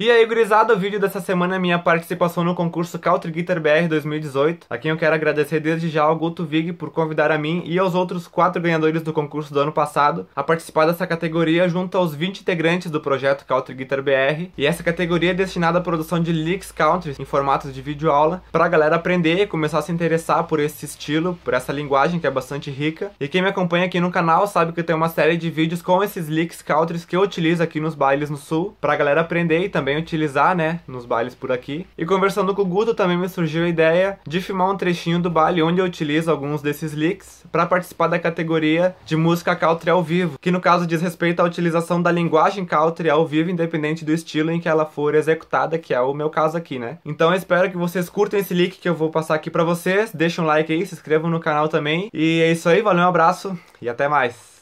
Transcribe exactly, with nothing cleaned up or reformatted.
E aí, gurizada, o vídeo dessa semana é minha participação no concurso Country Guitar Br dois mil e dezoito, a quem eu quero agradecer desde já ao Guto Vighi por convidar a mim e aos outros quatro ganhadores do concurso do ano passado a participar dessa categoria junto aos vinte integrantes do projeto Country Guitar Br, e essa categoria é destinada à produção de licks country em formatos de videoaula, pra galera aprender e começar a se interessar por esse estilo, por essa linguagem que é bastante rica. E quem me acompanha aqui no canal sabe que eu tenho uma série de vídeos com esses licks country que eu utilizo aqui nos bailes no sul, pra galera aprender e também utilizar, né, nos bailes por aqui. E conversando com o Guto também me surgiu a ideia de filmar um trechinho do baile onde eu utilizo alguns desses licks para participar da categoria de música country ao vivo, que no caso diz respeito à utilização da linguagem country ao vivo, independente do estilo em que ela for executada, que é o meu caso aqui, né. Então eu espero que vocês curtem esse lick que eu vou passar aqui para vocês, deixem um like aí, se inscrevam no canal também, e é isso aí, valeu, um abraço e até mais!